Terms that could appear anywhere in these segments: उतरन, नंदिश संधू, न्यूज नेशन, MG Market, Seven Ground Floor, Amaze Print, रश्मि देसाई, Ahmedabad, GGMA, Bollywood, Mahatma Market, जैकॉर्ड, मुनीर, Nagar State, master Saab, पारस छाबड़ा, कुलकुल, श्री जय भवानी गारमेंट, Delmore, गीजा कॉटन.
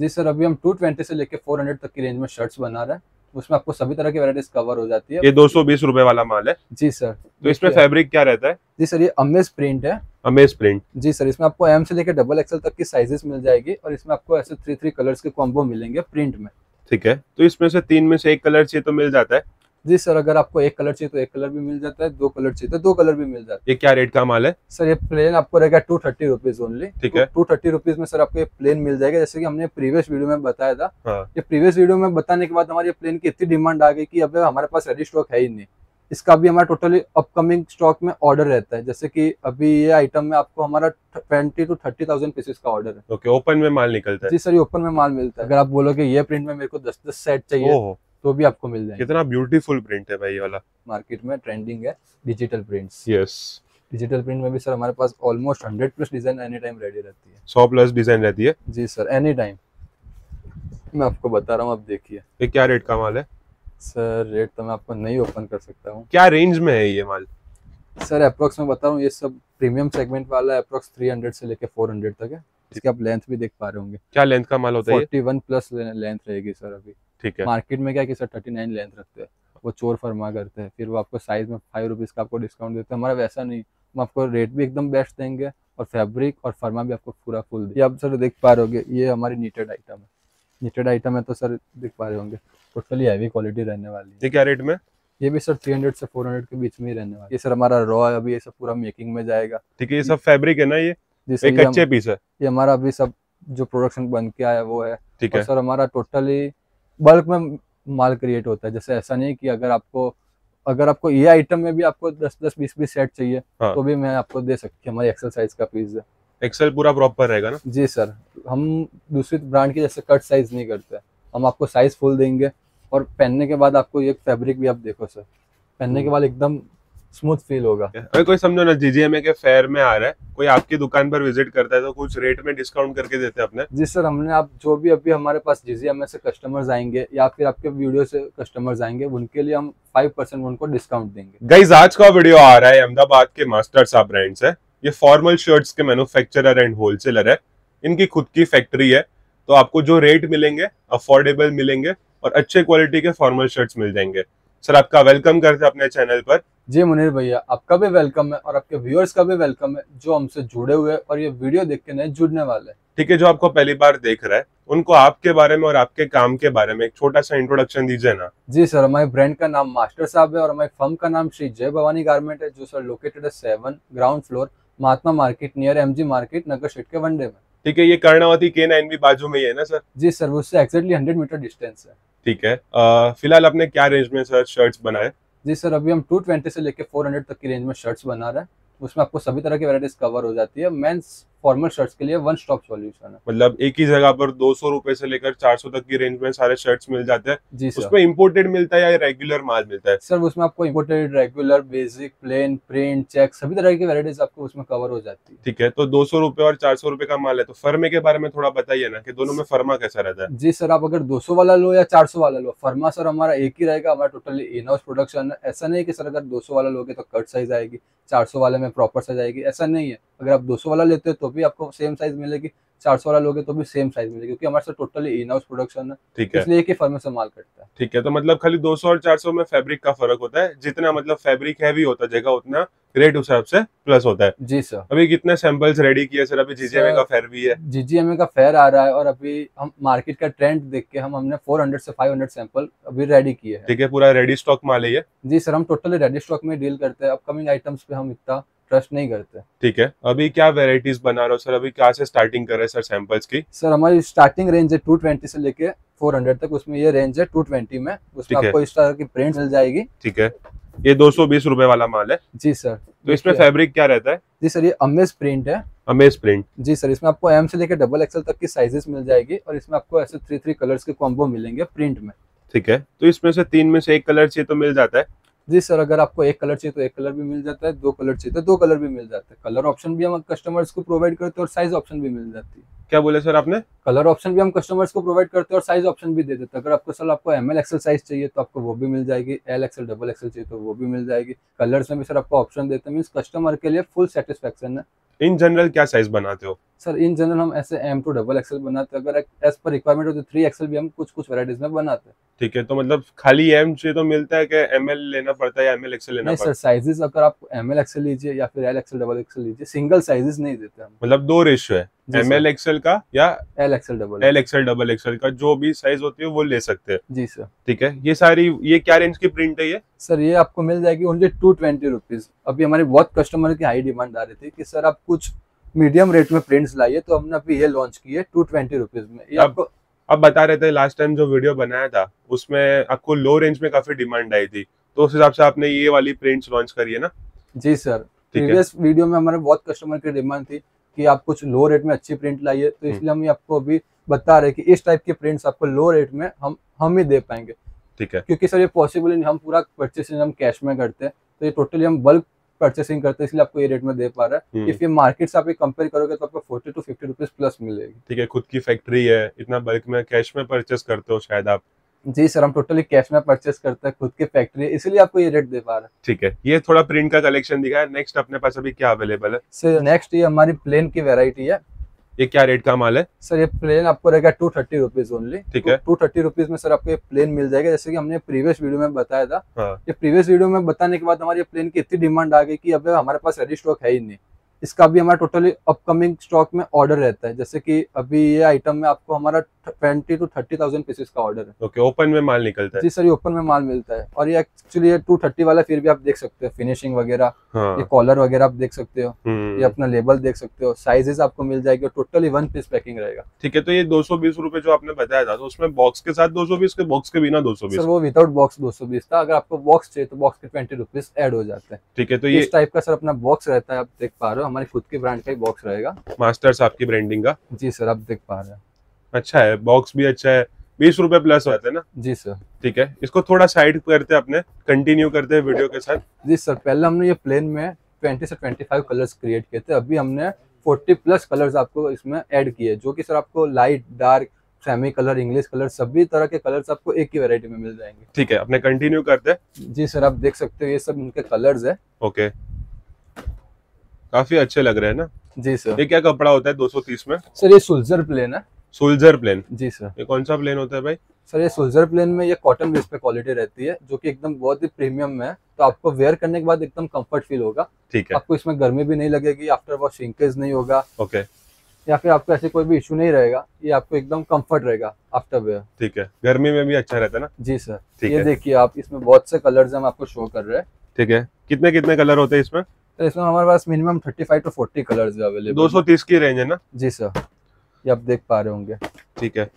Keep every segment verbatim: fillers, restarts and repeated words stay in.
जी sir, अभी हम to twenty से लेके फोर हंड्रेड तक की रेंज में शर्ट्स बना रहे हैं, उसमें आपको सभी तरह की वैराइटीज कवर हो जाती है। ये दो सौ बीस रुपए वाला माल है जी सर। तो इसमें फैब्रिक क्या रहता है जी सर? ये अमेज प्रिंट है। अमेज प्रिंट जी सर। इसमें आपको एम से लेकर डबल एक्सएल तक की साइजेस मिल जाएगी और इसमें आपको ऐसे थ्री थ्री कलर्स के कॉम्बो मिलेंगे प्रिंट में। ठीक है, तो इसमें से तीन में से एक कलर चाहिए तो मिल जाता है जी सर। अगर आपको एक कलर चाहिए तो एक कलर भी मिल जाता है, दो कलर चाहिए तो दो कलर भी मिल जाता है। ये क्या रेट का माल है सर? ये प्लेन आपको रहेगा टू थर्टी रुपीज ओनली। ठीक है, टू थर्टी रुपीज में सर आपको ये प्लेन मिल जाएगा। जैसे कि हमने प्रीवियस वीडियो में बताया था। हाँ। ये प्रीवियस वीडियो में बताने के बाद हमारे प्लेन की इतनी डिमांड आ गई कि अब हमारे पास रेडी स्टॉक है ही नहीं। इसका भी हमारा टोटली अपकमिंग स्टॉक में ऑर्डर रहता है। जैसे कि अभी ये आइटम में आपको हमारा twenty two thirty thousand pieces का ऑर्डर है। ओके, ओपन में माल निकलता है जी सर, ओपन में माल मिलता है। अगर आप बोलोगे ये प्रिंट में मेरे को दस दस सेट चाहिए तो भी आपको मिल जाएगा। कितना ब्यूटीफुल प्रिंट है भाई ये वाला। मार्केट में ट्रेंडिंग है digital prints. Yes, digital print में भी सर हमारे पास almost hundred plus design any time ready रहती है। सौ प्लस डिजाइन रहती है जी सर, एनी टाइम। मैं आपको बता रहा हूँ, आप देखिए। ये क्या रेट का माल है सर? रेट तो मैं आपको नहीं ओपन कर सकता हूँ। क्या रेंज में है ये माल सर? अप्रोक्स मैं बता रहा हूँ, ये सब प्रीमियम सेगमेंट वाला अप्रोक्स थ्री हंड्रेड से लेके फोर हंड्रेड तक है। इसकी आप लेंथ भी देख पा रहे होंगे। क्या लेंथ का माल होता है? इकतालीस प्लस लेंथ रहेगी सर अभी। ठीक है, मार्केट में क्या कि सर उनतालीस लेंथ रखते हैं, वो चोर फरमा करते हैं, फिर वो आपको साइज में फाइव रुपीज का आपको डिस्काउंट देते हैं। हमारा वैसा नहीं, हम आपको रेट भी एकदम बेस्ट देंगे और फैब्रिक और फरमा भी आपको पूरा फुल देंगे। आप सर देख पा रहे होंगे, ये हमारी नीटेड आइटम है। नीटेड आइटम है तो सर देख पा रहे होंगे टोटली हैवी क्वालिटी रहने वाली है। क्या रेट में? ये भी सर तीन सौ से चार सौ के बीच में ही रहने वाला है। ये सर हमारा रॉ है, अभी ये सब पूरा मेकिंग में जाएगा। ठीक है, ये सब फैब्रिक है ना, ये एक अच्छे पीस है। ये हमारा अभी सब जो प्रोडक्शन बन के आया वो है। ठीक है सर, हमारा टोटली बल्क में माल क्रिएट होता है। जैसे ऐसा नहीं कि अगर आपको अगर आपको ये आइटम में भी आपको दस दस बीस बीस सेट चाहिए। हाँ। तो भी मैं आपको दे सकती हूँ। हमारी एक्सेल साइज का पीस है। एक्सेल पूरा प्रॉपर रहेगा ना जी सर। हम दूसरी ब्रांड की जैसे कट साइज नहीं करते, हम आपको साइज फुल देंगे। और पहनने के बाद आपको ये फैब्रिक भी आप देखो सर, पहनने के बाद एकदम स्मूथ फील होगा। अगर कोई समझो ना जीजीएमए के फेयर में आ रहा है, कोई आपकी दुकान पर विजिट करता है तो कुछ रेट में डिस्काउंट करके देते हैं अपने? जी सर, हमने आप जो भी अभी हमारे पास जीजीएमए से कस्टमर्स आएंगे या फिर आपके वीडियो से कस्टमर्स आएंगे, उनके लिए हम फाइव परसेंट उनको डिस्काउंट देंगे। गाइस, आज का वीडियो आ रहा है अहमदाबाद के मास्टर साहब ब्रांड्स है। ये फॉर्मल शर्ट्स के मैन्युफैक्चरर एंड होलसेलर है। इनकी खुद की फैक्ट्री है, तो आपको जो रेट मिलेंगे अफोर्डेबल मिलेंगे और अच्छे क्वालिटी के फॉर्मल शर्ट्स मिल जाएंगे। सर, आपका वेलकम करते हैं अपने चैनल पर। जी मुनीर भैया, आपका भी वेलकम है और आपके व्यूअर्स का भी वेलकम है जो हमसे जुड़े हुए और ये वीडियो देख के नए जुड़ने वाले हैं। ठीक है, जो आपको पहली बार देख रहा है उनको आपके बारे में और आपके काम के बारे में एक छोटा सा इंट्रोडक्शन दीजिए ना। जी सर, हमारे ब्रांड का नाम मास्टर साहब है और हमारे फर्म का नाम श्री जय भवानी गारमेंट है, जो सर लोकेटेड है seven ground floor, Mahatma market, near M G market, नगर स्टेट के वनडे में। ठीक है, ये कर्णावती के नाइन भी बाजू में ही है ना सर? जी सर, उससे एक्जैक्टली हंड्रेड मीटर डिस्टेंस है। ठीक है, फिलहाल आपने क्या रेंज में सर शर्ट्स बनाए? जी सर, अभी हम टू ट्वेंटी से लेके फोर हंड्रेड तक की रेंज में शर्ट्स बना रहे हैं। उसमें आपको सभी तरह की वैराइटीज कवर हो जाती है। मेंस फॉर्मल शर्ट्स के लिए वन स्टॉप सॉल्यूशन है, मतलब एक ही जगह पर दो सौ रुपए से लेकर चार सौ तक की रेंज में सारे शर्ट्स मिल जाते हैं। जी सर, उसमें इम्पोर्टेड मिलता है या रेगुलर माल मिलता है सर? उसमें आपको imported, regular, basic, plain, print, check, सभी तरह की वैराइटीज आपको उसमें कवर हो जाती है। ठीक है, तो दो सौ रुपए और चार सौ रुपए का माल है, तो फर्मे के बारे में थोड़ा बताइए ना कि दोनों में फर्मा कैसा रहता है? जी सर, आप अगर दो सौ वाला लो या चार सौ वाला लो, फर्मा सर हमारा एक ही रहेगा। हमारा टोटली इन हाउस प्रोडक्शन है। ऐसा नहीं है कि सर अगर दो सौ वाला लोगे तो कट साइज आएगी, चार सौ वाले में प्रॉपर साइज आएगी, ऐसा नहीं है। अगर आप दो सौ वाला लेते हो तो भी आपको सेम साइज मिलेगी, चार सौ वाला लोगे तो भी सेम साइज मिलेगी, क्योंकि हमारे साथ टोटली इन हाउस प्रोडक्शन है। ठीक है, इसलिए एक ही फर्म से माल कटता है। ठीक है, तो मतलब खाली दो सौ और चार सौ में फैब्रिक का फर्क होता है। जितना मतलब फैब्रिक हैवी होता जगह उतना रेट उस हिसाब से प्लस होता है। जी सर, अभी कितने सैंपल्स रेडी किए सर? अभी जीजीएमए का फेयर भी है, जीजीएमए का फेयर आ रहा है और अभी हम मार्केट का ट्रेंड देख के हम हमने चार सौ से पाँच सौ सैंपल अभी रेडी किए हैं। ठीक है, पूरा रेडी स्टॉक माल है ये। जी सर, हम टोटली रेडी स्टॉक में डील करते हैं, अपकमिंग आइटम्स पे हम इतना ट्रस्ट नहीं करते। ठीक है, अभी क्या वेराइटीज बना रहे हो सर? अभी क्या से स्टार्टिंग कर रहे हैं सर सैंपल्स की? सर, हमारी स्टार्टिंग रेंज है टू ट्वेंटी से लेके फोर हंड्रेड तक। उसमें ये रेंज है टू ट्वेंटी में, उसमें आपको इस तरह की प्रिंट मिल जाएगी। ठीक है, ये दो सौ बीस रुपए वाला माल है। जी सर, तो इसमें फैब्रिक क्या रहता है? जी सर, ये अमेज प्रिंट है। अमेज प्रिंट जी सर। इसमें आपको एम से लेकर डबल एक्सएल तक की साइजेस मिल जाएगी और इसमें आपको ऐसे थ्री थ्री कलर्स के कॉम्बो मिलेंगे प्रिंट में। ठीक है, तो इसमें से तीन में से एक कलर चाहिए तो मिल जाता है जी सर। अगर आपको एक कलर चाहिए तो एक कलर भी मिल जाता है, दो कलर चाहिए तो दो कलर भी मिल जाता है। कलर ऑप्शन भी हम कस्टमर्स को प्रोवाइड करते हैं और साइज ऑप्शन भी मिल जाती है। क्या बोले सर आपने? कलर ऑप्शन भी हम कस्टमर्स को प्रोवाइड करते हैं और साइज ऑप्शन भी दे देते हैं। अगर आपको सर आपको एम एल एक्सल साइज चाहिए तो आपको वो भी मिल जाएगी, एल एक्सल डबल एक्सल चाहिए तो वो भी मिल जाएगी। कलर्स में भी सर आपको ऑप्शन देते हैं, मींस कस्टमर के लिए फुल सेटिस्फेक्शन है। इन जनरल क्या साइज बनाते हो सर? इन जनरल हम ऐसे एम टू डबल एक्सल बनाते हैं, अगर एज पर रिक्वायरमेंट हो तो थ्री एक्सल भी हम कुछ कुछ वैराइटीज में बनाते हैं। ठीक है, तो मतलब खाली एम चाहिए तो मिलता है कि एम एल लेना पड़ता है या एम एल एक्सल लेना पड़ता है? नहीं सर, साइजेस अगर आप एम एल एक्सल लीजिए या फिर एल एक्सल डबल एक्सल लीजिए, सिंगल साइजेस नहीं देते हम। मतलब दो रेशियो है, एम एल एक्सल का या L XL double L XL double XL का, जो भी साइज होती है वो ले सकते हैं। जी सर। ठीक है, ये सारी ये क्या रेंज की प्रिंट है ये सर? ये आपको मिल जाएगी ओनली टू ट्वेंटी रुपीज। अभी हमारे बहुत कस्टमर की हाई डिमांड आ रही थी कि सर आप कुछ मीडियम रेट में प्रिंट्स लाइए, तो हमने अभी ये लॉन्च की है टू ट्वेंटी रुपीज में। ये आपको आप बता रहे थे लास्ट टाइम जो वीडियो बनाया था उसमें आपको लो रेंज में काफी डिमांड आई थी, तो उस हिसाब से आपने ये वाली प्रिंट्स लॉन्च करी है ना? जी सर, प्रीवियस वीडियो में हमारे बहुत कस्टमर की डिमांड थी कि आप कुछ लो रेट में अच्छी प्रिंट लाइए, तो इसलिए हम आपको अभी बता रहे हैं कि इस टाइप के प्रिंट्स आपको लो रेट में हम हम ही दे पाएंगे। ठीक है, क्योंकि सर ये पॉसिबल नहीं, हम पूरा परचेसिंग हम कैश में करते हैं, तो ये टोटली हम बल्क परचेसिंग करते हैं, इसलिए आपको ये रेट में दे पा रहा है। इफ ये मार्केट से आप कंपेयर करोगे तो आपको forty two fifty rupees plus मिलेगी। ठीक है, खुद की फैक्ट्री है, इतना बल्क में कैश में परचेस करते हो शायद आप? जी सर, हम टोटली कैश में परचेस करते हैं, खुद की फैक्ट्री है, इसलिए आपको ये रेट दे पा रहा है। ठीक है, ये थोड़ा प्रिंट का कलेक्शन दिखा है। नेक्स्ट अपने पास अभी क्या अवेलेबल है सर? नेक्स्ट ये हमारी प्लेन की वेराइटी है। ये क्या रेट का माल है सर? ये प्लेन आपको रहेगा टू थर्टी रुपीज ओनली। ठीक है, टू थर्टी रुपीज में सर आपको ये प्लेन मिल जाएगा, जैसे कि हमने प्रीवियस वीडियो में बताया था। हाँ। ये प्रीवियस वीडियो में बताने के बाद हमारी प्लेन की इतनी डिमांड आ गई कि अब हमारे पास रेडी स्टॉक है ही नहीं। इसका भी हमारा टोटली अपकमिंग स्टॉक में ऑर्डर रहता है, जैसे कि अभी ये आइटम में आपको हमारा twenty two thirty thousand pieces का ऑर्डर है। ओके, ओपन में माल निकलता है? जी सर, ये ओपन में माल मिलता है। और ये एक्चुअली ये टू थर्टी वाला फिर भी आप देख सकते हो, फिनिशिंग वगैरह। हाँ। ये कॉलर वगैरह आप देख सकते हो, ये अपना लेबल देख सकते हो, साइजेस आपको मिल जाएगी, टोटली वन पीस पैकिंग रहेगा। ठीक है, तो ये दो सौ बीस रूपये जो आपने बताया था, तो उसमें बॉक्स के साथ दो सौ बीस के, बॉक्स के बिना दो सौ बीस? वो विदाउट बॉक्स दो सौ बीस था, अगर आपको बॉक्स चाहिए तो बॉक्स के ट्वेंटी रुपीज एड हो जाते हैं। ठीक है, तो ये इस टाइप का सर अपना बॉक्स रहता है, आप देख पा रहे हो, हमारे खुद के ब्रांड का ही बॉक्स रहेगा। मास्टर्स आपकी ब्रांडिंग का? जी सर, आप देख पा रहे हैं, अच्छा है, बॉक्स भी अच्छा है, बीस रुपए प्लस होते हैं ना? जी सर। ठीक है, इसको थोड़ा साइड करते हैं, अपने कंटिन्यू करते हैं वीडियो के साथ। जी सर, पहले हमने ये प्लेन में ट्वेंटी से ट्वेंटी फाइव कलर्स क्रिएट किए थे, अभी हमने फोर्टी प्लस कलर्स आपको इसमें ऐड किए, जो कि सर आपको light, dark, semi colour, English colour, सभी तरह के कलर्स आपको एक ही वैरायटी में मिल जाएंगे। ठीक है, अपने कंटिन्यू करते हैं। जी सर, आप देख सकते हो ये सब उनके कलर्स है। ओके, काफी अच्छे लग रहे हैं ना? जी सर। ये क्या कपड़ा होता है दो सौ तीस में? सर ये सोल्जर प्लेन है। Soldier plain? जी सर। ये कौन सा प्लेन होता है भाई? सर ये सोल्जर प्लेन में ये कॉटन बेस पे क्वालिटी रहती है, जो कि एकदम बहुत ही प्रीमियम है, तो आपको वेयर करने के बाद एकदम कंफर्ट फील होगा। ठीक है, आपको इसमें गर्मी भी नहीं लगेगी, आफ्टर वॉश श्रिंकेज नहीं होगा। ओके, या फिर आपको ऐसे कोई भी इश्यू नहीं रहेगा, ये आपको एकदम कंफर्ट रहेगा आफ्टर वेयर। ठीक है, गर्मी में भी अच्छा रहता है ना? जी सर। ये देखिए आप, इसमें बहुत से कलर्स हम आपको शो कर रहे हैं। ठीक है, कितने कितने कलर होते हैं इसमें? तो इसमें हमारे पास minimum thirty five to forty colours available. दो सौ तीस की रेंज है ना? जी सर, ये आप देख पा रहे होंगे। ठीक है,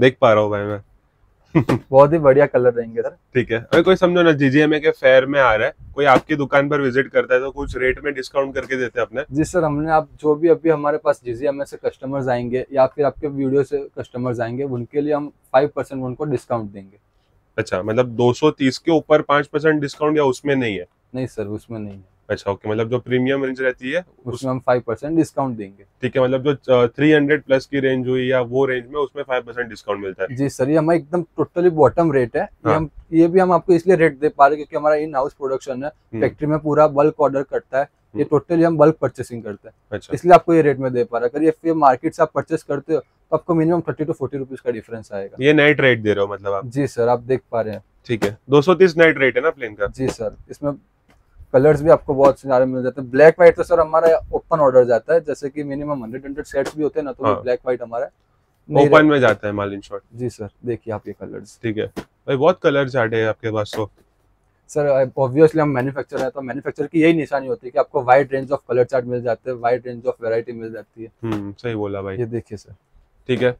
देख पा रहा हूँ भाई मैं। बहुत ही बढ़िया कलर रहेंगे सर। ठीक है, अगर कोई समझो ना जीजीएमए के फेयर में आ रहा है, कोई आपकी दुकान पर विजिट करता है तो कुछ रेट में डिस्काउंट करके देते हैं अपने? जी सर, हमने आप जो भी अभी हमारे पास जीजीएमए से कस्टमर्स आएंगे या फिर आपके वीडियो से कस्टमर्स आएंगे, उनके लिए हम फाइव परसेंट उनको डिस्काउंट देंगे। अच्छा, मतलब दो सौ तीस के ऊपर पाँच परसेंट डिस्काउंट या उसमें नहीं है? नहीं सर, उसमें नहीं है। अच्छा, ओके, मतलब जो प्रीमियम रेंज रहती है उसमें हम फाइव परसेंट डिस्काउंट देंगे। ठीक है, मतलब जो थ्री हंड्रेड प्लस की रेंज हुई या वो रेंज में, उसमें फाइव परसेंट डिस्काउंट मिलता है। जी सर, ये हमारा एकदम टोटली बॉटम रेट है। हाँ। ये हम ये भी हम आपको इसलिए रेट दे पा रहे क्योंकि हमारा इन हाउस प्रोडक्शन है, फैक्ट्री में पूरा बल्क ऑर्डर करता है, ये टोटली हम बल्क परचेसिंग करते हैं। अच्छा। इसलिए आपको ये रेट में दे पा रहा है। अगर ये मार्केट से आप परचेस करते हो तो आपको minimum thirty to forty rupees का डिफरेंस आएगा। ये नाइट रेट दे रहे हो मतलब आप? जी सर, आप देख पा रहे हैं। ठीक है, दो सौ तीस नाइट रेट है ना प्लेन का? जी सर, इसमें कलर्स भी आपको बहुत सारे मिल जाते हैं। ब्लैक व्हाइट तो सर हमारा ओपन ऑर्डर जाता है, जैसे कि मिनिमम हंड्रेड हंड्रेड सेट्स भी होते हैं ना, तो हाँ। ब्लैक व्हाइट हमारा ओपन में जाता है माल इन शॉर्ट। जी सर, देखिए आप ये कलर्स। ठीक है भाई, बहुत कलर्स आते हैं आपके पास तो? सर ऑब्वियसली हम मैन्युफैक्चर है, तो मैन्युफैक्चर की यही निशानी होती है कि आपको wide range of colour chart मिल जाते हैं, वाइड रेंज ऑफ वैरायटी मिल जाती है। सही बोला भाई। ये देखिए सर। ठीक है,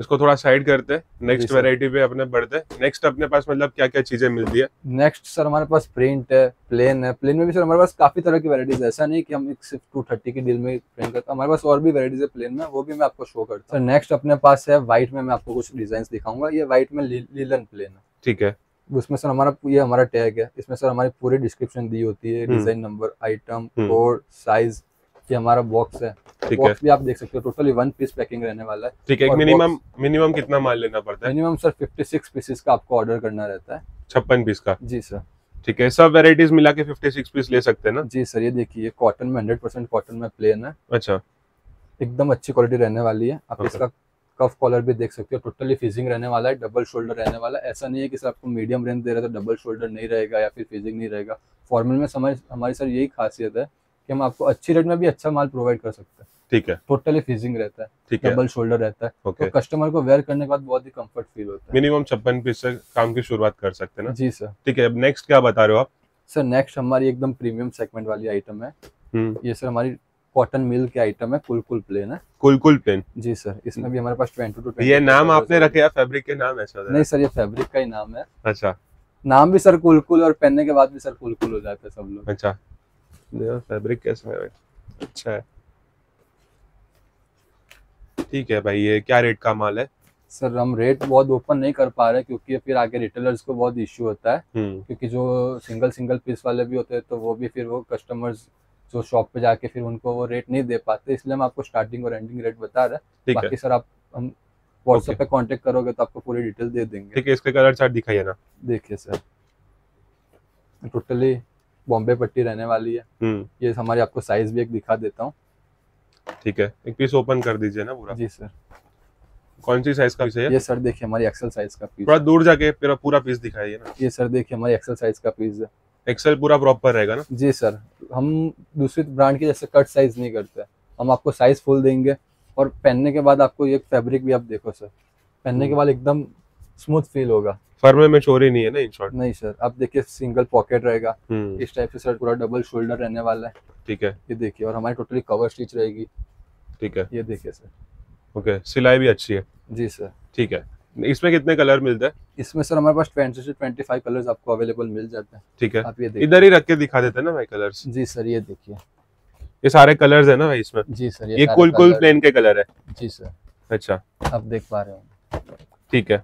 इसको थोड़ा साइड करते हैं, नेक्स्ट वैरायटी पे अपने बढ़ते हैं। नेक्स्ट अपने पास मतलब क्या क्या चीजें मिलती है? नेक्स्ट सर हमारे पास प्रिंट है, प्लेन है। प्लेन में भी सर हमारे पास काफी तरह की वैरायटीज, ऐसा नहीं कि हम एक सिर्फ टू थर्टी की डील में प्रिंट करते, हमारे पास और भी वैरायटीज है प्लेन में, वो भी मैं आपको शो करता हूँ। नेक्स्ट अपने पास है व्हाइट में, मैं आपको कुछ डिजाइन दिखाऊंगा। ये व्हाइट में लीलन प्लेन है। ठीक है, उसमें सर हमारा ये हमारा टैग है, इसमें सर हमारी पूरी डिस्क्रिप्शन दी होती है, design number, item, code, size, ये हमारा बॉक्स है, ठीक है, भी आप देख सकते हो। टोटली वन पीस पैकिंग रहने वाला है, ठीक है। मिनिमम मिनिमम कितना माल लेना पड़ता है? मिनिमम सर छप्पन पीसेस का आपको ऑर्डर करना रहता है। छप्पन पीस का? जी सर, ठीक है। सब वैरायटीज मिला के छप्पन पीस ले सकते हैं ना? जी सर। ये देखिए कॉटन में हंड्रेड परसेंट कॉटन में प्लेन है। अच्छा, एकदम अच्छी क्वालिटी रहने वाली है। आप इसका कफ कॉलर भी देख सकते हो। टोटली फिजिंग रहने वाला है, डबल शोल्डर रहने वाला है। ऐसा नहीं है कि सर आपको मीडियम रेंज दे रहा है तो डबल शोल्डर नहीं रहेगा या फिर फिजिंग नहीं रहेगा। फॉर्मल में समझ हमारी सर यही खासियत है कि हम आपको अच्छी रेट में भी अच्छा माल प्रोवाइड कर सकते हैं, ठीक है। टोटली फिजिंग रहता है, ठीक है, डबल शोल्डर रहता है, okay. तो कस्टमर को वेयर करने के बाद बहुत ही कंफर्ट फील होता है। मिनिमम छप्पन पीस से काम की शुरुआत कर सकते हैं ना? जी सर, ठीक है। अब नेक्स्ट क्या बता रहे हो आप? सर नेक्स्ट हमारी एकदम प्रीमियम सेगमेंट वाली आइटम है। ये सर हमारी कॉटन मिल के आइटम है, कुलकुल प्लेन है। कुलकुल प्लेन? जी सर। इसमें भी हमारे पास ट्वेंटी टू ट्वेंटी। ये नाम आपने रखे या फैब्रिक के नाम ऐसा? नहीं सर, ये फैब्रिक का ही नाम है। अच्छा, नाम भी सर कुलकुल और पहनने के बाद भी सर कुलकुल हो जाता है सब लोग। अच्छा, फैब्रिक कैसा है? अच्छा है, ठीक है भाई। ये क्या रेट का माल है? सर हम रेट बहुत ओपन नहीं कर पा रहे क्योंकि फिर आगे रिटेलर्स को बहुत इश्यू होता है, क्योंकि जो सिंगल सिंगल पीस वाले भी होते हैं तो वो भी फिर वो कस्टमर्स जो शॉप पे जाके फिर उनको वो रेट नहीं दे पाते, इसलिए हम आपको स्टार्टिंग और एंडिंग रेट बता रहे हैं। बाकी सर आप हम व्हाट्सएप पे कांटेक्ट करोगे तो आपको पूरी डिटेल दे देंगे, ठीक है। इसके कलर चार्ट दिखाइए ना। देखिए सर टोटली बॉम्बे पट्टी रहने वाली है। ये हमारी आपको साइज भी एक दिखा देता हूँ, ठीक है। एक पीस ओपन कर दीजिए ना पूरा। जी सर। कौन सी साइज का पीस है? ये सर देखिए हमारी एक्सेल साइज का पीस। थोड़ा दूर जाके पूरा पीस दिखाइए ना। ये सर देखिए हमारी एक्सेल साइज का पीस है। एक्सेल पूरा प्रॉपर रहेगा ना? जी सर। हम दूसरी ब्रांड के जैसे कट साइज नहीं करते, हम आपको साइज फुल देंगे। और पहनने के बाद आपको ये फैब्रिक भी आप देखो सर, पहनने के बाद एकदम स्मूथ फील होगा। फर्मे में चोरी नहीं है ना इन शॉर्ट? नहीं सर। आप देखिए सिंगल पॉकेट रहेगा इस टाइप से सर, पूरा डबल शोल्डर रहने वाला है, ठीक है। ये देखिए और हमारी टोटली कवर स्टिच रहेगी, ठीक है। ये देखिए सर, ओके। सिलाई भी अच्छी है? जी सर, ठीक है। इसमें कितने कलर मिलते हैं? इसमें सर हमारे पास बीस से पच्चीस कलर्स आपको अवेलेबल मिल जाते हैं, ठीक है। आप ये देखिए, इधर ही रख के दिखा देते हैं ना भाई कलर्स। जी सर, ये देखिए ये सारे कलर्स है ना भाई इसमें? जी सर। ये, ये कुल कुल प्लेन के कलर है? जी सर। अच्छा, आप देख पा रहे हो, ठीक है।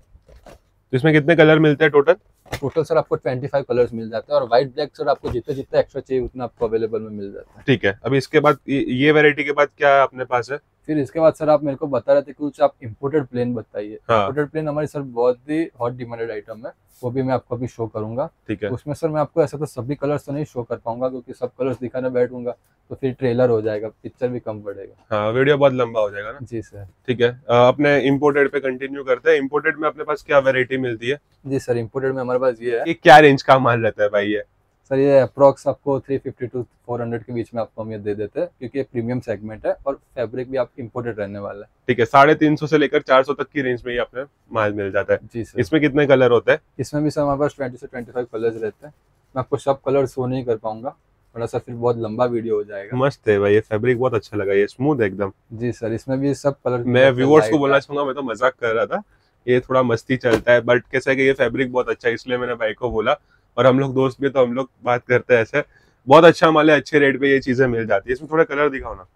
तो इसमें कितने कलर मिलते हैं टोटल? टोटल सर आपको पच्चीस कलर्स मिल जाते हैं और व्हाइट ब्लैक सर आपको जितने जितने एक्स्ट्रा चाहिए उतना आपको अवेलेबल में मिल जाता है, ठीक है। अब इसके बाद ये वैरायटी के बाद क्या अपने पास है? फिर इसके बाद सर आप मेरे को बता रहे थे कुछ आप इम्पोर्टेड प्लेन बताइए। हाँ। इम्पोर्टेड प्लेन हमारी सर बहुत ही हॉट डिमांडेड आइटम है, वो भी मैं आपको अभी शो करूंगा, ठीक है। उसमें सर मैं आपको ऐसा तो सभी कलर्स तो नहीं शो कर पाऊंगा क्योंकि सब कलर्स दिखाने बैठूंगा तो फिर ट्रेलर हो जाएगा, पिक्चर भी कम पड़ेगा। हाँ, वीडियो बहुत लंबा हो जाएगा ना? जी सर, ठीक है। अपने इम्पोर्टेड पे कंटिन्यू करते हैं। इम्पोर्टेड में अपने पास क्या वेरायटी मिलती है? जी सर, इम्पोर्टेड में हमारे पास ये है। क्या रेंज का माल रहता है भाई ये? सर ये अप्रॉक्स आपको तीन सौ पचास टू चार सौ के बीच में आपको हम ये दे देते हैं क्योंकि ये प्रीमियम सेगमेंट है और फैब्रिक भी आप इम्पोर्टेड रहने वाला है, ठीक है। साढ़े तीन सौ से लेकर चार सौ तक की रेंज में ये आपने माल मिल जाता है। जी सर। इसमें कितने कलर होते हैं? इसमें भी सर हमारे पास बीस से पच्चीस कलर्स रहते हैं। मैं आपको सब कलर शो नहीं कर पाऊंगा, थोड़ा सा फिर बहुत लंबा वीडियो हो जाएगा। मस्त है भाई, ये फैब्रिक बहुत अच्छा लगा, ये स्मूथ है एकदम। जी सर, इसमें भी सब कलर। मैं व्यूअर्स को बोलना चाहूंगा, मैं तो मजाक कर रहा था, ये थोड़ा मस्ती चलता है, बट कैसा है कि ये फैब्रिक बहुत अच्छा है इसलिए मैंने भाई को बोला। और हम लोग दोस्त भी तो हम लोग बात करते हैं ऐसे। बहुत अच्छा माल है, अच्छे रेट पे ये चीजें मिल जाती है। इसमें थोड़ा कलर दिखाओ ना।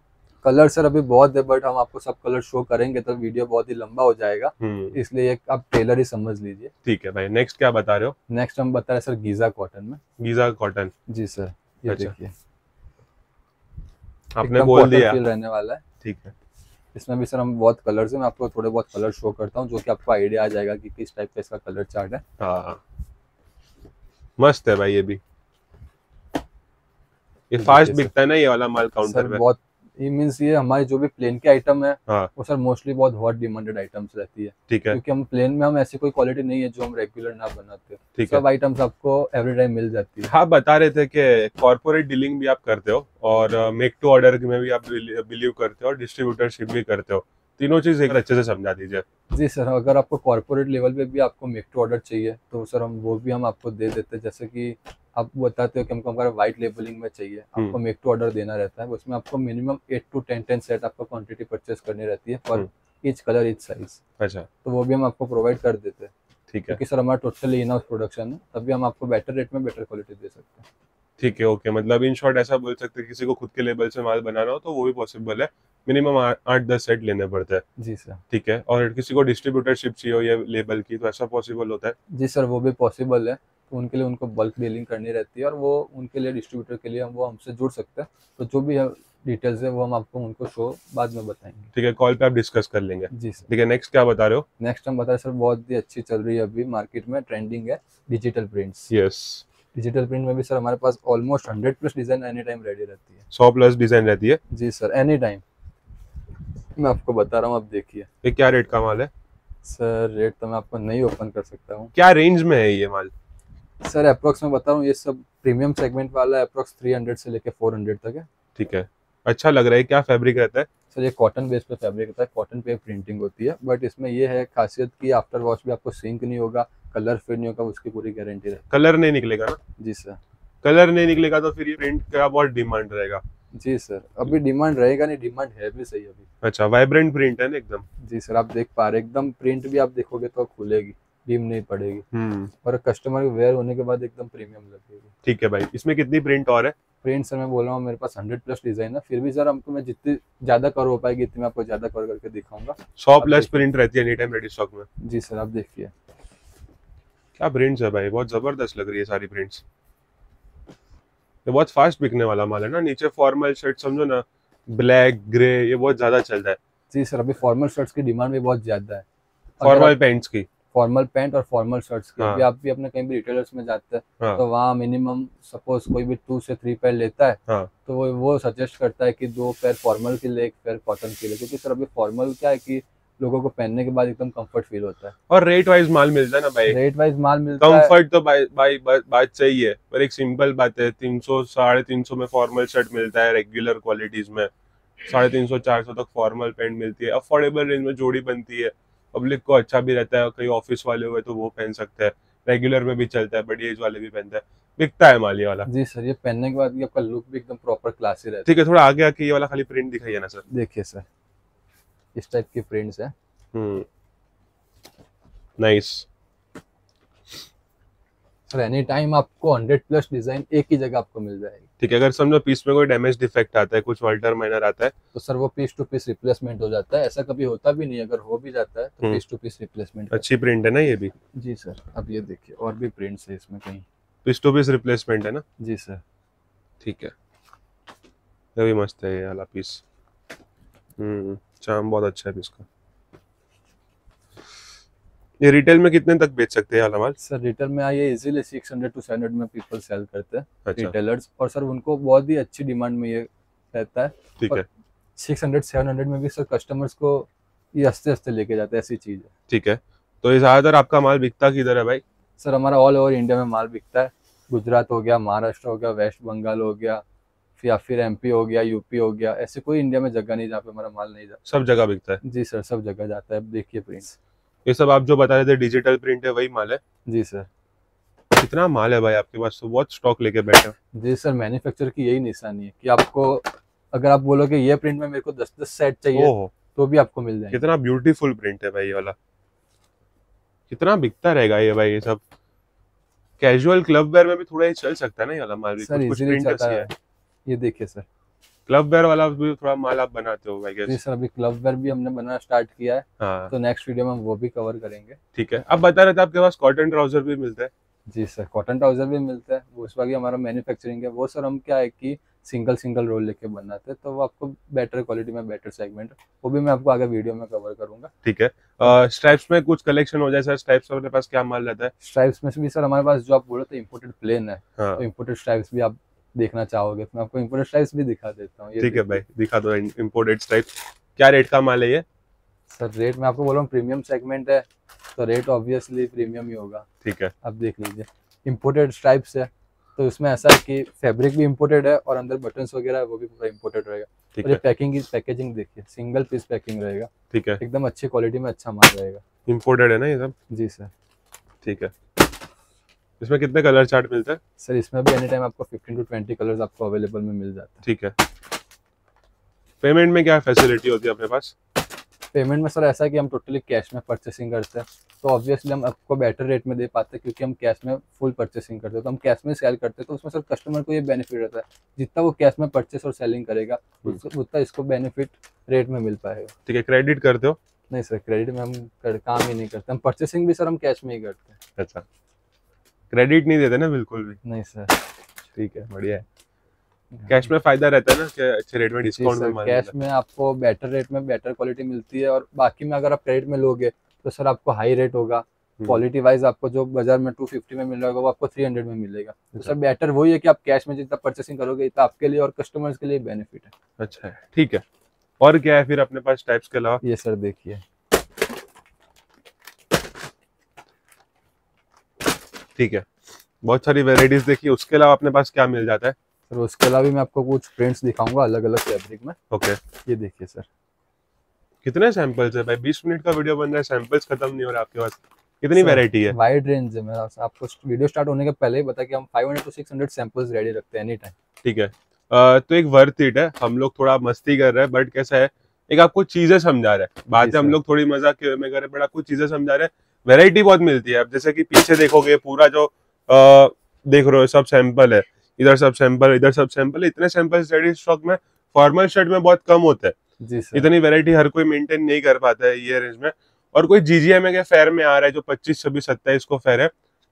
कलर सर अभी बहुत है बट हम आपको सब कलर शो करेंगे तो वीडियो बहुत ही लंबा हो जाएगा, इसलिए आप टेलर ही समझ लीजिए, ठीक है भाई। नेक्स्ट क्या बता रहे हो? नेक्स्ट हम बता रहे सर गीजा कॉटन में। गीजा कॉटन? जी सर, ये देखिए आपने बोल दिया रहने वाला है, ठीक है। इसमें भी सर हम बहुत कलर है, मैं आपको थोड़े बहुत कलर शो करता हूँ जो की आपको आइडिया आ जाएगा की किस टाइप का इसका कलर चार्ट है। मस्त है भाई ये भी, ये फास्ट बिकता है ना ये वाला माल काउंटर पे। बहुत ये मींस ये हमारे जो भी प्लेन के आइटम है वो। हाँ। सर मोस्टली बहुत हॉट डिमांडेड आइटम्स रहती है, ठीक है। क्योंकि हम प्लेन में हम ऐसी कोई क्वालिटी नहीं है जो हम रेगुलर ना बनाते, ठीक है। सब आइटम्स आपको एवरी टाइम मिल जाती है। हाँ, बता रहे थे कि कॉर्पोरेट डीलिंग भी आप करते हो और मेक टू ऑर्डर में भी आप बिलीव करते हो और डिस्ट्रीब्यूटरशिप भी करते हो, तीनों चीज एक अच्छे से समझा दीजिए। जी सर, अगर आपको कॉर्पोरेट लेवल पे भी आपको मेक टू ऑर्डर चाहिए तो सर हम वो भी हम आपको दे देते हैं। जैसे कि आप बताते हो कि हमको हमारा वाइट लेबलिंग में चाहिए, आपको मेक टू ऑर्डर देना रहता है। उसमें आपको minimum eight to ten ten set आपको क्वांटिटी परचेस करनी रहती है for each colour each size. अच्छा, तो वो भी हम आपको प्रोवाइड कर देते हैं, ठीक है। क्योंकि सर हमारा टोटली इन हाउस प्रोडक्शन है, तभी हम आपको बेटर रेट में बेटर क्वालिटी दे सकते हैं, ठीक है। ओके, मतलब इन शॉर्ट ऐसा बोल सकते हैं किसी को खुद के लेबल से माल बनाना हो तो वो भी पॉसिबल है। मिनिमम आठ दस सेट लेने पड़ता है। जी सर, ठीक है। और किसी को डिस्ट्रीब्यूटरशिप चाहिए हो या लेबल की तो ऐसा पॉसिबल होता है? जी सर, वो भी पॉसिबल है। तो उनके लिए उनको बल्क डीलिंग करनी रहती है और वो उनके लिए डिस्ट्रीब्यूटर के लिए हम वो हमसे जुड़ सकते हैं। तो जो भी डिटेल्स है वो हम आपको उनको शो बाद में बताएंगे। ठीक है, कॉल पे आप डिस्कस कर लेंगे। जी सर। ठीक है, नेक्स्ट क्या बता रहे हो? नेक्स्ट हम बता रहे सर, बहुत ही अच्छी चल रही है अभी मार्केट में, ट्रेंडिंग है digital prints. Yes, digital print में भी सर हमारे पास almost hundred plus design any time ready रहती है। सौ प्लस डिजाइन रहती है जी सर, एनी टाइम। मैं आपको बता रहा हूँ, आप देखिए। ये क्या रेट का माल है सर? रेट तो मैं आपको नहीं ओपन कर सकता हूँ। क्या रेंज में है ये माल सर? अप्रोक्स मैं बता रहा हूँ, ये सब प्रीमियम सेगमेंट वाला है, अप्रोक्स तीन सौ से लेके चार सौ तक है। ठीक है, अच्छा लग रहा है। क्या फैब्रिक रहता है सर? ये कॉटन बेस पे फैब्रिक रहता है, कॉटन पे प्रिंटिंग होती है, बट इसमें ये है खासियत कि आफ्टर वॉश भी आपको सिंक नहीं होगा, कलर फेड नहीं होगा, उसकी पूरी गारंटी है। कलर नहीं निकलेगा ना? जी सर, कलर नहीं निकलेगा तो फिर ये प्रिंट का बहुत डिमांड रहेगा। जी सर, अभी डिमांड रहेगा नहीं, डिमांड है भी सही अभी। अच्छा, वाइब्रेंट प्रिंट है ना एकदम? जी सर, आप देख पा रहे एकदम प्रिंट भी आप देखोगे तो खुलेगी, डीम नहीं पड़ेगी और कस्टमर को वेयर होने के बाद एकदम प्रीमियम लगेगी। ठीक है भाई, इसमें कितनी प्रिंट और है? प्रिंट सर मैं बोल रहा हूँ मेरे पास हंड्रेड प्लस डिजाइन है, फिर भी सर हमको मैं जितनी ज्यादा कवर हो पाएगी इतनी आपको ज्यादा कवर करके दिखाऊंगा। सौ प्लस प्रिंट रहती है एनी टाइम रेडी स्टॉक में। जी सर, आप देखिए क्या प्रिंट्स है भाई, बहुत जबरदस्त लग रही है सारी प्रिंट्स। ये बहुत फास्ट बिकने वाला माल है ना? नीचे फॉर्मल शर्ट समझो ना, ब्लैक ग्रे, ये बहुत ज्यादा चल रहा है। जी सर, अभी फॉर्मल शर्ट्स की डिमांड भी बहुत ज्यादा है, फॉर्मल पैंट्स की, फॉर्मल पैंट और फॉर्मल शर्ट्स की। हाँ। आप भी अपने कहीं भी रिटेलर्स में जाते हैं। हाँ। तो वहाँ मिनिमम सपोज कोई भी टू से थ्री पैर लेता है। हाँ। तो वो वो सजेस्ट करता है कि दो पैर फॉर्मल के लिए, एक पैर कॉटन के लिए, क्योंकि सर अभी फॉर्मल क्या है कि लोगों को पहनने के बाद एकदम कंफर्ट फील होता है और रेट वाइज माल मिलता है ना भाई। रेट वाइज माल मिलता है, कंफर्ट तो भाई भाई बात सही है, पर एक सिंपल बात है, तीन सौ साढ़े तीन सौ में फॉर्मल शर्ट मिलता है रेगुलर क्वालिटीज में, साढ़े तीन सौ चार सौ तक फॉर्मल पैंट मिलती है, अफोर्डेबल रेंज में जोड़ी बनती है, पब्लिक को अच्छा भी रहता है, कई ऑफिस वाले हुए तो वो पहन सकते हैं, रेगुलर में भी चलता है, बड़ी एज वाले भी पहनते हैं, बिकता है माल ये वाला। जी सर, ये पहनने के बाद आपका लुक भी एकदम प्रॉपर क्लासी रहता है। ठीक है, थोड़ा आगे आके ये वाला खाली प्रिंट दिखाइए ना सर। देखिए सर, इस टाइप के प्रिंट्स है। Hmm, nice sir, any time आपको हंड्रेड प्लस डिजाइन एक ही जगह आपको मिल जाएगी। ठीक है, अगर समझो पीस में कोई डैमेज डिफेक्ट आता है, कुछ अल्टर माइनर आता है, तो सर वो पीस टू पीस रिप्लेसमेंट हो जाता है, ऐसा कभी होता भी नहीं, अगर हो भी जाता है तो पीस टू पीस रिप्लेसमेंट। अच्छी प्रिंट है ना ये भी? जी सर, अब ये देखिए और भी प्रिंट्स है इसमें, कहीं पीस टू पीस रिप्लेसमेंट है ना? जी सर, ठीक है, ये भी मस्त है ये वाला पीस। हम्म, चाम बहुत अच्छा है इसका। ये रिटेल में कितने तक बेच सकते हैं वाला माल? सर रिटेल में आइए easily six hundred to seven hundred में पीपल सेल करते हैं। अच्छा। रिटेलर्स, और सर उनको बहुत ही अच्छी डिमांड में ये रहता है। ठीक है, सिक्स हंड्रेड सेवन हंड्रेड में भी सर कस्टमर्स को ये हंसते हंसते लेके जाते हैं, ऐसी चीज है। ठीक है, तो ये ज्यादातर आपका माल बिकता किधर है भाई? सर हमारा ऑल ओवर इंडिया में माल बिकता है, गुजरात हो गया, महाराष्ट्र हो गया, वेस्ट बंगाल हो गया, या फिर एमपी हो गया, यूपी हो गया, ऐसे कोई इंडिया में जगह नहीं जहाँ पे हमारा माल नहीं जाता, सब जगह बिकता है। जी सर, सब जगह जाता है। अब देखिए प्रिंट्स, ये सब आप जो बता रहे थे डिजिटल प्रिंट है वही माल है? जी सर। कितना माल है भाई आपके पास? तो बहुत स्टॉक लेके बैठे हो। जी सर, मैन्युफैक्चर की यही निशानी है कि आपको अगर आप बोलोगे ये प्रिंट में मेरे को दस दस सेट चाहिए तो भी आपको मिल जाएगा। कितना ब्यूटीफुल प्रिंट है भाई ये वाला, कितना बिकता रहेगा ये भाई? ये सब कैजुअल क्लब वेयर में भी थोड़ा चल सकता है ना ये वाला माल? कुछ प्रिंट है ये देखिए सर, क्लब वेयर वाला भी थोड़ा माल आप बनाते हो भाई? जी सर, अभी क्लब वेयर भी हमने बनाना स्टार्ट किया है। हाँ। तो नेक्स्ट वीडियो में हम वो भी कवर करेंगे। ठीक है, अब बता रहे थे आपके पास कॉटन ट्राउजर भी मिलता है? जी सर, कॉटन ट्राउजर भी मिलता है, वो इस बाकी हमारा मैन्युफैक्चरिंग है, वो सर हम क्या है कि सिंगल सिंगल रोल लेके बनाते हैं, तो वो आपको बेटर क्वालिटी में बेटर सेगमेंट, वो भी मैं आपको आगे वीडियो में कवर करूंगा। ठीक है, स्ट्राइप्स में कुछ कलेक्शन हो जाए सर, स्ट्राइप्स में हमारे पास क्या माल रहता है? स्ट्राइप्स में भी सर हमारे पास जो आप बोलो तो इम्पोर्टेड प्लेन है, तो इम्पोर्टेड स्ट्राइप्स भी आप देखना चाहोगे तो मैं आपको इंपोर्टेड स्ट्राइप्स भी दिखा देता हूँ। ठीक है भाई, दिखा दो इंपोर्टेड स्ट्राइप्स। क्या रेट का माल है ये सर? रेट मैं आपको बोल रहा हूँ, प्रीमियम सेगमेंट है तो रेट ऑब्वियसली प्रीमियम ही होगा। ठीक है, आप देख लीजिए, इंपोर्टेड स्ट्राइप्स है तो इसमें ऐसा है कि फैब्रिक भी इंपोर्टेड है और अंदर बटन वगैरह वो भी पूरा इंपोर्टेड रहेगा। और ये पैकिंग पैकेजिंग देखिए, सिंगल पीस पैकिंग रहेगा। ठीक है, एकदम अच्छी क्वालिटी में अच्छा माल रहेगा। इम्पोर्टेड है ना ये सब? जी सर। ठीक है, इसमें कितने कलर चार्ट मिलता है सर? इसमें भी एनी टाइम आपको पंद्रह टू बीस कलर्स आपको अवेलेबल में मिल जाता है। ठीक है, पेमेंट में क्या फैसिलिटी होती है अपने पास? पेमेंट में सर ऐसा है कि हम टोटली कैश में परचेसिंग करते हैं, तो ऑब्वियसली हम आपको बेटर रेट में दे पाते हैं क्योंकि हम कैश में फुल परचेसिंग करते हैं, तो हम कैश में सेल करते हैं, तो उसमें सर कस्टमर को ये बेनिफिट रहता है, जितना वो कैश में परचेस और सेलिंग करेगा उतना इसको बेनिफिट रेट में मिल पाएगा। ठीक है, क्रेडिट करते हो? नहीं सर, क्रेडिट में हम काम ही नहीं करते, हम परचेसिंग भी सर हम कैश में ही करते हैं। अच्छा, क्रेडिट नहीं देते ना बिल्कुल भी? नहीं सर। ठीक है, बढ़िया है। कैश में फायदा रहता है ना कि अच्छे रेट में डिस्काउंट में, कैश में आपको बेटर रेट में बेटर क्वालिटी मिलती है। और बाकी में अगर आप क्रेडिट में लोगे तो सर आपको हाई रेट होगा, क्वालिटी वाइज आपको जो बाजार में टू फिफ्टी में मिल रहा होगा वो आपको थ्री हंड्रेड में मिलेगा। तो सर बेटर वही है कि आप कैश में जितना परचेसिंग करोगे इतना आपके लिए और कस्टमर्स के लिए बेनिफिट है। अच्छा है, ठीक है। और क्या है फिर अपने पास टाइप्स के अलावा? ये सर देखिए, ठीक है, बहुत सारी वेराइटीज देखिए। उसके अलावा अपने पास क्या मिल जाता है सर? उसके अलावा मैं आपको कुछ प्रिंट्स दिखाऊंगा अलग अलग फैब्रिक में। ओके, ये देखिए सर कितने सैंपल्स है भाई, बीस मिनट का वीडियो बन रहा है, सैंपल्स खत्म नहीं हो रहा आपके पास। कितनी वैरायटी है? वाइड रेंज है मेरा, आपको वीडियो स्टार्ट होने के पहले ही बता कि हम five hundred to six hundred samples ready रखते हैं एनी टाइम। ठीक है, आ, तो एक वर्थ इट है, हम लोग थोड़ा मस्ती कर रहे हैं बट कैसा है एक आपको चीजें समझा रहे हैं, बातें हम लोग थोड़ी मजाक के में कर रहे हैं बट आपको चीजें समझा रहे हैं। वेरायटी बहुत मिलती है, आप जैसे कि पीछे देखोगे पूरा जो आ, देख रहे हो सब सैंपल है, इधर सब सैंपल, इधर सब सैंपल। इतने सैंपल्स रेडी स्टॉक में फॉर्मल शर्ट में बहुत कम होते हैं, इतनी वेरायटी हर कोई मेंटेन नहीं कर पाता है ये रेंज में। और कोई जीजीएमए के फेयर में आ रहा है जो पच्चीस छब्बीस सत्ताईस को फेयर है,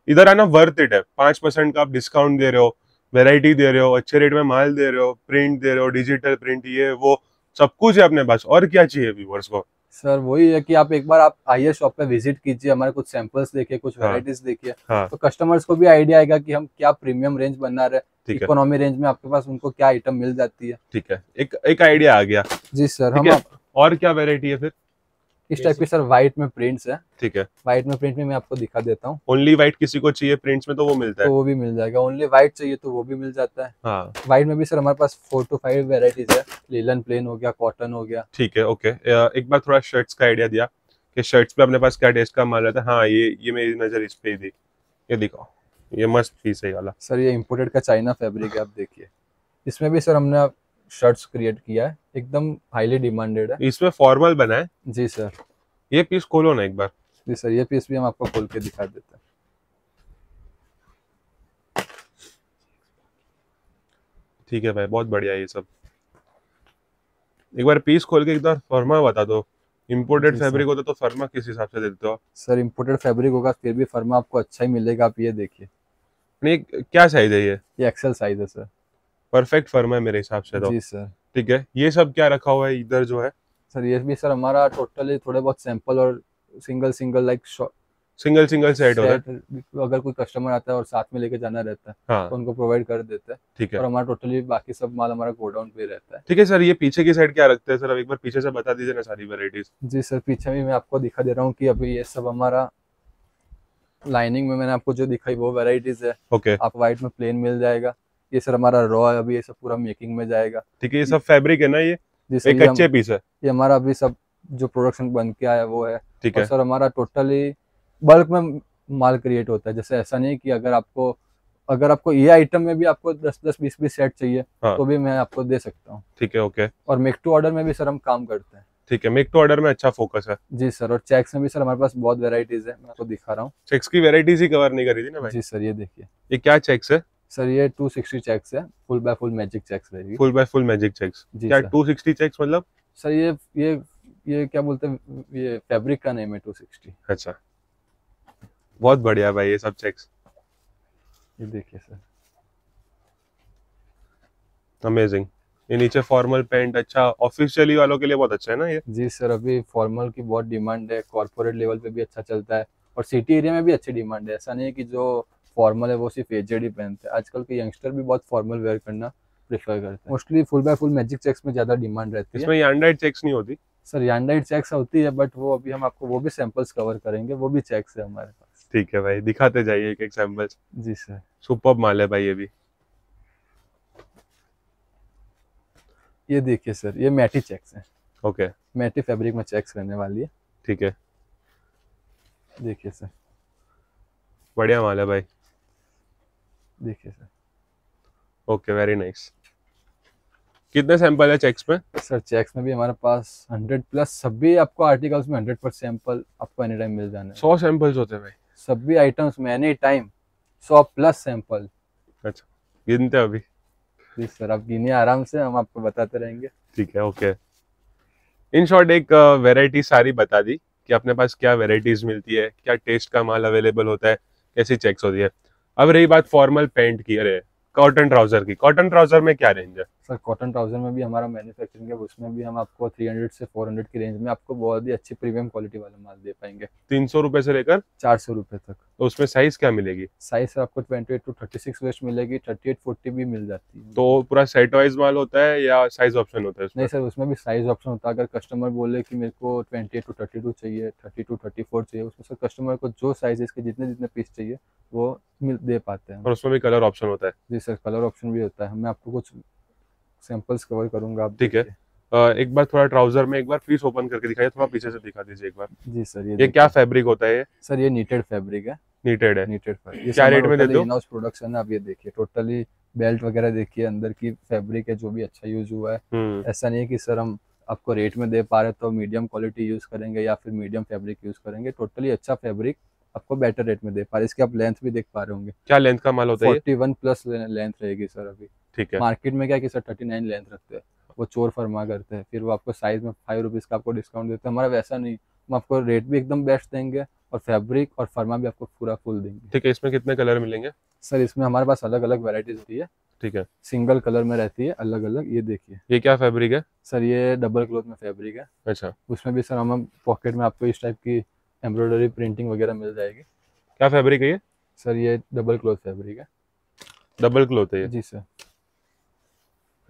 इधर आना वर्थ इट है। पांच परसेंट का आप डिस्काउंट दे रहे हो, वैरायटी दे रहे हो, अच्छे रेट में माल दे रहे हो, प्रिंट दे रहे हो, डिजिटल प्रिंट, ये वो सब कुछ है अपने पास। और क्या चाहिए व्यूअर्स को? सर वही है कि आप एक बार आप आइए शॉप पे विजिट कीजिए, हमारे कुछ सैंपल्स देखिए, कुछ वैरायटीज देखिए, तो कस्टमर्स को भी आइडिया आएगा कि हम क्या प्रीमियम रेंज बना रहे हैं, इकोनॉमी रेंज में आपके पास उनको क्या आइटम मिल जाती है। ठीक है, एक एक आइडिया आ गया। जी सर। हम और क्या वैरायटी है फिर इस टाइप की? सर व्हाइट में प्रिंट्स है। ठीक है, व्हाइट में प्रिंट में मैं आपको दिखा देता हूँ। ओनली व्हाइट किसी को चाहिए प्रिंट्स में तो वो मिलता है, तो वो भी मिल जाएगा। ओनली व्हाइट चाहिए तो वो भी मिल जाता है। हाँ। व्हाइट में भी सर हमारे पास फोर टू फाइव वेराइटीज है, लीलन प्लेन हो गया, कॉटन हो गया। ठीक है, ओके। एक बार थोड़ा शर्ट्स का आइडिया दिया कि शर्ट्स पे अपने पास क्या टेस्ट का माल रहता है। हाँ, ये ये मेरी नजर इस पे थी, ये दिखाओ, ये मस्त पीस है वाला। सर ये इम्पोर्टेड का चाइना फैब्रिक है, आप देखिए। इसमें भी सर हमने शर्ट्स क्रिएट किया है, एकदम हाईली डिमांडेड है। इसमें फॉर्मल बना है। जी सर, ये पीस खोलो ना एक बार। जी सर, ये पीस भी हम आपको खोल के दिखा देते हैं। ठीक है भाई, बहुत बढ़िया है ये सब। एक बार पीस खोल के एक बार फर्मा बता दो। इम्पोर्टेड फैब्रिक होता तो फर्मा किस हिसाब से देते हो? सर इम्पोर्टेड फैब्रिक होगा फिर भी फर्मा आपको अच्छा ही मिलेगा। आप ये देखिए, क्या साइज है ये? ये एक्सेल साइज है सर, परफेक्ट फर्मा है मेरे हिसाब से तो। जी सर, ठीक है। ये सब क्या रखा हुआ है इधर जो है सर? ये भी सर हमारा टोटली थोड़े बहुत सैंपल और single single like single single set होता है, अगर कोई कस्टमर आता है और साथ में लेके जाना रहता है। हाँ। तो उनको प्रोवाइड कर देते हैं। ठीक है, और हमारा टोटली बाकी सब माल हमारा गोडाउन पे रहता है। ठीक है सर, ये पीछे की साइड क्या रखते हैं सर? अब एक बार पीछे से बता दीजिए ना सारी वेराइटीज। जी सर, पीछे भी मैं आपको दिखा दे रहा हूँ की अभी ये सब हमारा लाइनिंग में मैंने आपको जो दिखाई वो वेराइटीज है। ओके, आप व्हाइट में प्लेन मिल जाएगा। ये सर हमारा रॉ है, अभी ये सब पूरा मेकिंग में जाएगा। ठीक है, ये सब फैब्रिक है ना, ये एक कच्चे पीस है। ये हमारा अभी सब जो प्रोडक्शन बन के आया वो है। ठीक है सर, हमारा टोटली बल्क में माल क्रिएट होता है। जैसे ऐसा नहीं कि अगर आपको अगर आपको ये आइटम में भी आपको दस दस बीस बीस सेट चाहिए। हाँ। तो भी मैं आपको दे सकता हूँ। ठीक है, ओके। और मेक टू ऑर्डर में भी सर हम काम करते हैं। ठीक है, मेक टू ऑर्डर में अच्छा फोकस है। जी सर, और चेक्स में भी सर हमारे पास बहुत वेराइटीज है, मैं आपको दिखा रहा हूँ। चेक्स की वेराइटीज ही कवर नहीं करी थी ना भाई? जी सर, ये देखिए। ये क्या चेक्स है सर? ये टू सिक्सटी चेक्स है, full by full magic checks रहेगी। Full by full magic checks. क्या टू सिक्सटी चेक्स मतलब? सर ये ये ये क्या बोलते हैं, ये फैब्रिक का नेम है टू सिक्सटी। अच्छा, बहुत बढ़िया भाई ये सब चेक्स। ये देखिए सर, अमेजिंग। ये नीचे फॉर्मल पैंट, अच्छा ऑफिशियली वालों के लिए बहुत अच्छा है ना ये? जी सर, अभी फॉर्मल की बहुत डिमांड है, कॉर्पोरेट लेवल पे भी अच्छा चलता है और सिटी एरिया में भी अच्छी डिमांड है। ऐसा नहीं है कि जो फॉर्मल है वो सिर्फ एजेड ही पहनते हैं, आजकल के यंगस्टर भी बहुत फॉर्मल वेयर करना प्रेफर करते हैं। Mostly full by full magic checks में ज्यादा डिमांड रहती है। इसमें यांडाइड चेक्स नहीं होती सर? यांडाइड चेक्स होती है बट वो अभी हम आपको वो भी सैंपल्स कवर करेंगे, वो भी चेक्स है हमारे पास। ठीक है भाई, दिखाते जाइए एक एक सैंपल्स। जी सर, सुपर्ब माल है भाई ये भी। ये देखिए सर, ये मैटी चेक्स है। ओके, मैटी फैब्रिक में चेक्स रहने वाली है। ठीक है, देखिए सर, बढ़िया माल है भाई। देखिए सर, ओके, वेरी नाइस। कितने सैंपल है चेक्स में? सर चेक्स में भी हमारे पास हंड्रेड प्लस, सभी आपको आर्टिकल्स में हंड्रेड पर सैंपल आपको एनी टाइम मिल जाने। सौ सैंपल्स होते हैं भाई सभी आइटम्स में, एनी टाइम सौ प्लस सैंपल। अच्छा, गिनते अभी? जी सर, आप गिनिए आराम से, हम आपको बताते रहेंगे। ठीक है, ओके। इन शॉर्ट एक वेराइटी सारी बता दी कि अपने पास क्या वेराइटीज मिलती है, क्या टेस्ट का माल अवेलेबल होता है, कैसी चेक्स होती है। अब रही बात फॉर्मल पैंट की, अरे कॉटन ट्राउजर की, कॉटन ट्राउजर में क्या रेंज है सर? कॉटन ट्राउजर में भी हमारा मैन्युफैक्चरिंग है, उसमें भी हम आपको तीन सौ से चार सौ की रेंज में आपको बहुत ही अच्छी प्रीमियम क्वालिटी वाला माल दे पाएंगे, तीन सौ रुपए से लेकर चार सौ रुपए तक। तो उसमें साइज क्या मिलेगी? साइज आपको अट्ठाईस टू छत्तीस वेस्ट मिलेगी, अड़तीस चालीस भी मिल जाती है। तो पूरा सेट वाइज माल होता है या साइज ऑप्शन होता है? नहीं सर, उसमें भी साइज ऑप्शन होता है। अगर कस्टमर बोले की मेरे को अट्ठाईस टू बत्तीस चाहिए, बत्तीस टू चौंतीस चाहिए, उसमें सर कस्टमर को जो साइज इसके जितने जितने पीस चाहिए वो दे पाते हैं। और उसमें भी कलर ऑप्शन होता है? जी सर, कलर ऑप्शन भी होता है। मैं आपको कुछ सैंपल्स कवर करूंगा आप। ठीक है, एक बार थोड़ा ट्राउजर में एक बार पीस ओपन करके दिखाइए, थोड़ा पीछे से दिखा दीजिए एक बार। जी सर, ये, ये क्या फैब्रिक होता है? सर ये नीटेड फैब्रिक है। नीटेड है, नीटेड फैब्रिक। क्या रेट में देते हो? इन-हाउस प्रोडक्शन है। आप ये देखिए टोटली बेल्ट वगैरह देखिए, अंदर की फैब्रिक है जो भी अच्छा यूज हुआ है। ऐसा नहीं है कि सर हम आपको रेट में दे पा रहे तो मीडियम क्वालिटी यूज करेंगे या फिर मीडियम फैब्रिक यूज करेंगे। टोटली अच्छा फैब्रिक आपको बेटर रेट में दे पा रहे। इसके आप लेंथ भी देख पा रहे होंगे, क्या लेंथ का माल होता है? इकतालीस प्लस लेंथ रहेगी सर अभी। ठीक है, मार्केट में क्या कि सर उनतालीस लेंथ रखते हैं, वो चोर फरमा करते हैं, फिर वो आपको साइज में फाइव रुपीज का आपको डिस्काउंट देते हैं। हमारा वैसा नहीं, हम आपको रेट भी एकदम बेस्ट देंगे और फैब्रिक और फरमा भी आपको पूरा फुल देंगे। ठीक है, इसमें कितने कलर मिलेंगे सर? इसमें हमारे पास अलग अलग वेराइटीज होती है। ठीक है, सिंगल कलर में रहती है अलग अलग। ये देखिए, ये क्या फैब्रिक है सर? ये डबल क्लोथ में फैब्रिक है। अच्छा, उसमें भी सर हम पॉकेट में आपको इस टाइप की एम्ब्रॉयडरी प्रिंटिंग वगैरह मिल जाएगी। क्या फैब्रिक है ये सर? ये डबल क्लोथ फैब्रिक है। डबल क्लोथ है ये? जी सर।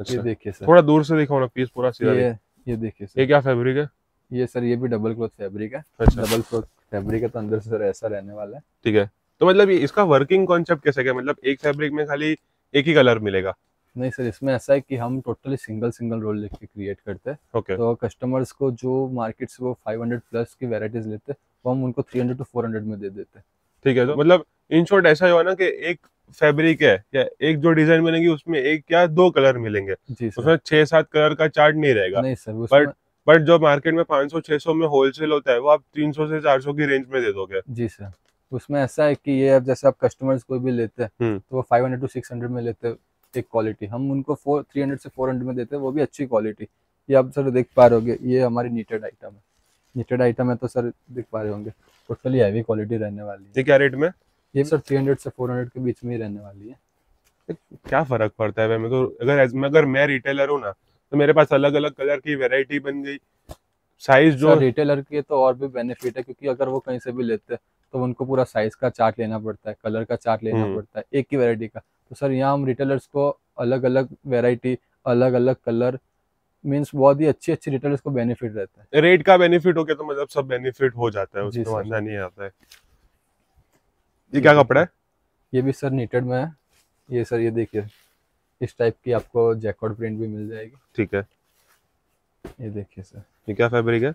अच्छा, ये देखिए सर, थोड़ा दूर से दिखाओ ना पीस पूरा सीधा। ये ये देखिए सर, ये क्या फैब्रिक है? ये सर ये भी डबल क्लोथ फैब्रिक है। अच्छा, डबल क्लोथ फैब्रिक है तो अंदर से सर ऐसा रहने वाला है। ठीक है, तो मतलब ये इसका वर्किंग कॉन्सेप्ट कैसे क्या, मतलब एक फैब्रिक में खाली एक ही कलर मिलेगा? नहीं सर, इसमें ऐसा है कि हम टोटली सिंगल सिंगल रोल लेके क्रिएट करते हैं। okay. तो कस्टमर्स को जो मार्केट से वो पाँच सौ प्लस की वैरायटीज लेते हैं वो हम उनको तीन सौ टू चार सौ में दे देते हैं। ठीक है, तो मतलब इन शॉर्ट ऐसा ही हुआ ना कि एक फैब्रिक है या एक जो डिजाइन बनेगी उसमें एक या दो कलर मिलेंगे, उसमें छह सात कलर का चार्ट नहीं रहेगा। नहीं सर, बट बट जो मार्केट में पाँच सौ छह सौ में होलसेल होता है वो आप तीन सौ से चार सौ की रेंज में दे दोगे। जी सर, उसमें ऐसा है की ये जैसे आप कस्टमर्स कोई भी लेते हैं तो वो five hundred to six hundred में लेते हैं एक क्वालिटी, हम उनको फोर थ्री हंड्रेड से फोर हंड्रेड में देते हैं, वो भी अच्छी क्वालिटी। ये आप सर देख पा रहे होंगे, ये हमारी नीटेड आइटम है। नीटेड आइटम है तो सर देख पा रहे होंगे टोटली हैवी क्वालिटी रहने वाली है। ये क्या रेट में? ये सर थ्री हंड्रेड से फोर हंड्रेड के बीच में ही रहने वाली है। क्या फर्क पड़ता है? मैं तो अगर अगर मैं रिटेलर हूँ ना तो मेरे पास अलग अलग कलर की वेरायटी बन गई, साइज जो रिटेलर की है तो और भी बेनिफिट है, क्योंकि अगर वो कहीं से भी लेते हैं तो उनको पूरा साइज का चार्ट लेना पड़ता है, कलर का चार्ट लेना पड़ता है एक ही वेरायटी का। तो सर यहाँ हम रिटेलर्स को अलग अलग वैरायटी, अलग अलग कलर, मींस बहुत ही अच्छी अच्छी रिटेलर्स को बेनिफिट रहता है। रेट का बेनिफिट हो गया तो मतलब सब बेनिफिट हो जाता है, उसमें वादा नहीं आता है। ये क्या कपड़ा है? ये भी सर नीटेड में है। ये सर ये देखिए, इस टाइप की आपको जैकॉर्ड प्रिंट भी मिल जाएगी। ठीक है, ये देखिए सर, ये क्या फैब्रिक है?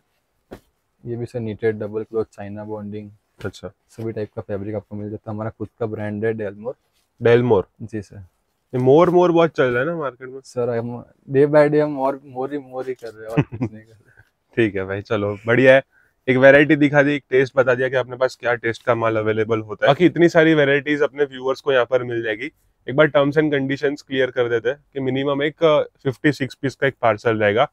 ये भी sir knitted, double cloth, China bonding. अच्छा, सभी टाइप का फैब्रिक आपको मिल जाता है। हमारा खुद का ब्रांड है डेलमोर। डेलमोर? जी सर, ये मोर मोर बहुत चल रहा है ना मार्केट में सर, हम डे बाय डे हम और मोर ही मोर ही कर रहे हैं और कुछ नहीं कर रहे। ठीक है भाई, चलो बढ़िया है, एक वैरायटी दिखा दी, एक टेस्ट बता दिया कि अपने पास क्या टेस्ट का माल अवेलेबल होता है। बाकी इतनी सारी वैरायटीज अपने व्यूअर्स को यहाँ पर मिल जाएगी। एक बार टर्म्स एंड कंडीशंस क्लियर कर देते हैं कि मिनिमम एक फिफ्टी सिक्स पीस का एक पार्सल रहेगा।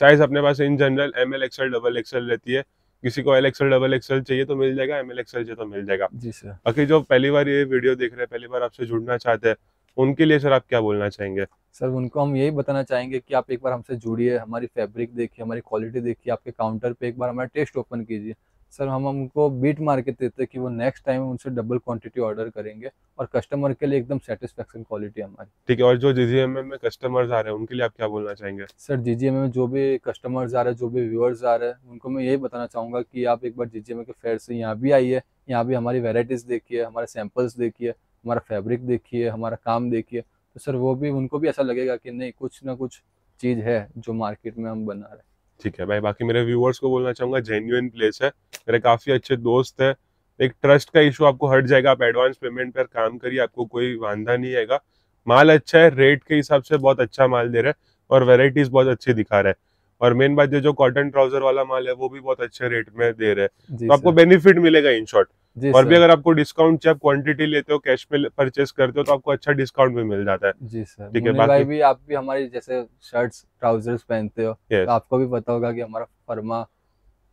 साइज अपने पास in general M L XL double XL रहती है, किसी को एल एक्सएल डबल एक्सएल चाहिए तो मिल जाएगा, एम एल एक्सएल चाहिए तो मिल जाएगा। जी सर, बाकी जो पहली बार ये वीडियो देख रहे हैं, पहली बार आपसे जुड़ना चाहते हैं, उनके लिए सर आप क्या बोलना चाहेंगे? सर उनको हम यही बताना चाहेंगे कि आप एक बार हमसे जुड़िए, हमारी फैब्रिक देखिए, हमारी क्वालिटी देखिए, आपके काउंटर पे एक बार हमारा टेस्ट ओपन कीजिए। सर हम उनको बीट मार के देते हैं कि वो नेक्स्ट टाइम उनसे डबल क्वांटिटी ऑर्डर करेंगे और कस्टमर के लिए एकदम सेटिस्फेक्शन क्वालिटी हमारी। ठीक है, और जो जीजीएमए में कस्टमर्स आ रहे हैं उनके लिए आप क्या बोलना चाहेंगे? सर जीजीएमए में जो भी कस्टमर्स आ रहे हैं, जो भी व्यूअर्स आ रहे हैं, उनको मैं यही बताना चाहूंगा कि आप एक बार जीजीएमए के फेयर से यहाँ भी आइए, यहाँ भी हमारी वेराइटीज देखिए, हमारे सैंपल्स देखिए, हमारा फैब्रिक देखिए, हमारा काम देखिए, तो सर वो भी उनको भी ऐसा लगेगा कि नहीं कुछ ना कुछ चीज़ है जो मार्केट में हम बना रहे हैं। ठीक है भाई, बाकी मेरे व्यूअर्स को बोलना चाहूंगा जेन्युइन प्लेस है, मेरे काफी अच्छे दोस्त है, एक ट्रस्ट का इशू आपको हट जाएगा। आप एडवांस पेमेंट पर काम करिए, आपको कोई वांधा नहीं आएगा। माल अच्छा है, रेट के हिसाब से बहुत अच्छा माल दे रहे हैं और वेराइटीज बहुत अच्छी दिखा रहे हैं, और मेन बात जो कॉटन ट्राउजर वाला माल है वो भी बहुत अच्छे रेट में दे रहे हैं, तो आपको बेनिफिट मिलेगा इन शॉर्ट। और भी अगर आपको डिस्काउंट चाहिए, आप क्वांटिटी लेते हो, कैश पे परचेस करते हो, तो आपको अच्छा डिस्काउंट भी मिल जाता है। जी सर, ठीक है, बाकी भी आप भी हमारी जैसे शर्ट्स ट्राउजर्स पहनते हो तो आपको भी पता होगा कि हमारा फर्मा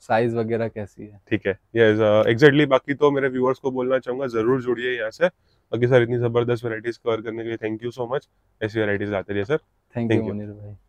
साइज वगैरह कैसी है। ठीक है, यस, एग्जैक्टली। बाकी तो मेरे व्यूअर्स को बोलना चाहूंगा जरूर जुड़िए यहाँ से, बाकी सर इतनी जबरदस्त वैराइटीज कवर करने के लिए थैंक यू सो मच। ऐसी वैराइटीज आते रहिए सर। थैंक यू मुनीर भाई।